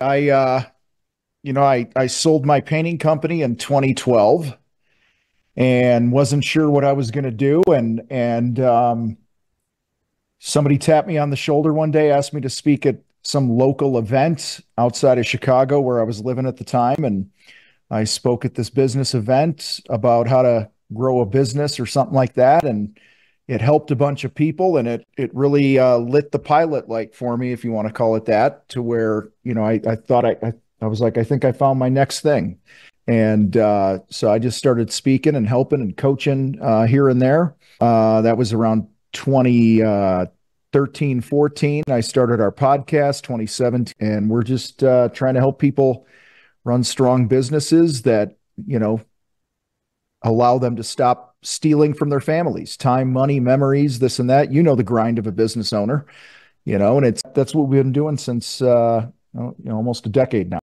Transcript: I sold my painting company in 2012 and wasn't sure what I was going to do. And somebody tapped me on the shoulder one day, asked me to speak at some local event outside of Chicago where I was living at the time. And I spoke at this business event about how to grow a business or something like that. And it helped a bunch of people, and it really lit the pilot light for me, if you want to call it that, to where, you know, I thought I was like, I think I found my next thing. And so I just started speaking and helping and coaching here and there. That was around 2013, 14. I started our podcast 2017, and we're just trying to help people run strong businesses that, you know, allow them to stop stealing from their families, time, money, memories, this and that, you know, the grind of a business owner, you know, and that's what we've been doing since, almost a decade now.